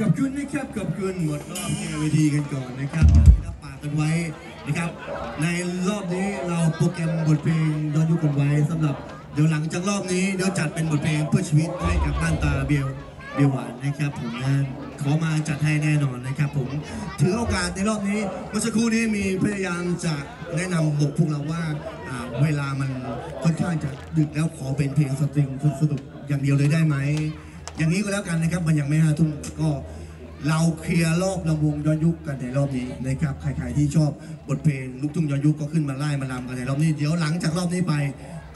กับคุณนะครับกับคุณหมดรอบแนวเวทีกันก่อนนะครับรับปากกันไว้นะครับในรอบนี้เราโปรแกรมบทเพลงย้อนยุคกันไว้สำหรับเดี๋ยวหลังจากรอบนี้เดี๋ยวจัดเป็นบทเพลงเพื่อชีวิตให้กับบ้านตาเบียวหวานนะครับผมนะขอมาจัดให้แน่นอนนะครับผมถือโอกาสในรอบนี้เมื่อสักครู่นี้มีพยายามจะแนะนำบอกพวกเราว่าเวลามันค่อนข้างจะดึกแล้วขอเป็นเพลงสตริงสนุกอย่างเดียวเลยได้ไหมอย่างนี้ก็แล้วกันนะครับมันยังไม่5 ทุ่มก็เราเคลียร์รอบลำวงย้อนยุคกันในรอบนี้นะครับใครๆที่ชอบบทเพลงลูกทุ่งย้อนยุคก็ขึ้นมาไล่มาลำกันในรอบนี้เดี๋ยวหลังจากรอบนี้ไป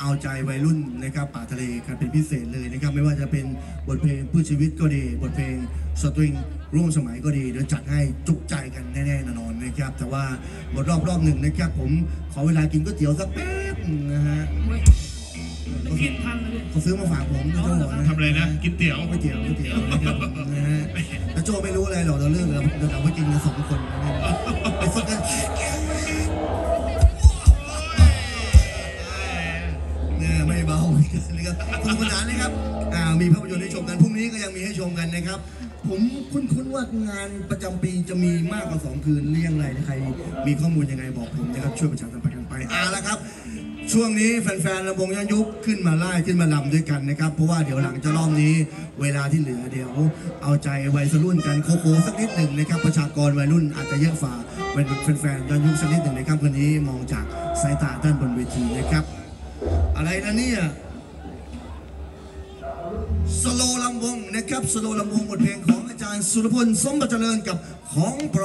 เอาใจวัยรุ่นนะครับป่าทะเลกันเป็นพิเศษเลยนะครับไม่ว่าจะเป็นบทเพลงเพื่อชีวิตก็ดีบทเพลงสตริงร่วมสมัยก็ดีเดี๋ยวจัดให้จุใจกันแน่ๆนอนนะครับแต่ว่าหมดรอบหนึ่งนะครับผมขอเวลากินก๋วยเตี๋ยวสักแป๊บนะฮะกินทันเลยเขาซื้อมาฝากผมนะทั้งหมดทำอะไรนะกินเตี๋ยวก๋วยเตี๋ยวนะครับนะฮะแต่โจไม่รู้อะไรหรอกเราเรื่องเราไปกินกัน2 คนไปซดกันไม่เบานะครับสนุกสนานนะครับมีภาพยนตร์ให้ชมกันพรุ่งนี้ก็ยังมีให้ชมกันนะครับผมคุ้นว่างานประจำปีจะมีมากกว่า2 คืนเรื่องอะไรใครมีข้อมูลยังไงบอกผมนะครับช่วยประชาสัมพันธ์กันไปแล้วครับช่วงนี้แฟนๆลำวงย้อนยุคขึ้นมาไล่ขึ้นมาลำด้วยกันนะครับเพราะว่าเดี๋ยวหลังจะรอบนี้เวลาที่เหลือเดี๋ยวเอาใจวัยรุ่นกันโคโค่สักนิดหนึ่งนะครับประชากรวัยรุ่นอาจจะเยอะฝ่าเป็นแฟนๆย้อนยุคสักนิดหนึ่งนะครับวันนี้มองจากสายตาด้านบนเวทีนะครับอะไรนะเนี่ยสโลลำวงนะครับสโลลำวงบทเพลงของอาจารย์สุรพลสมบัติเจริญกับของโปร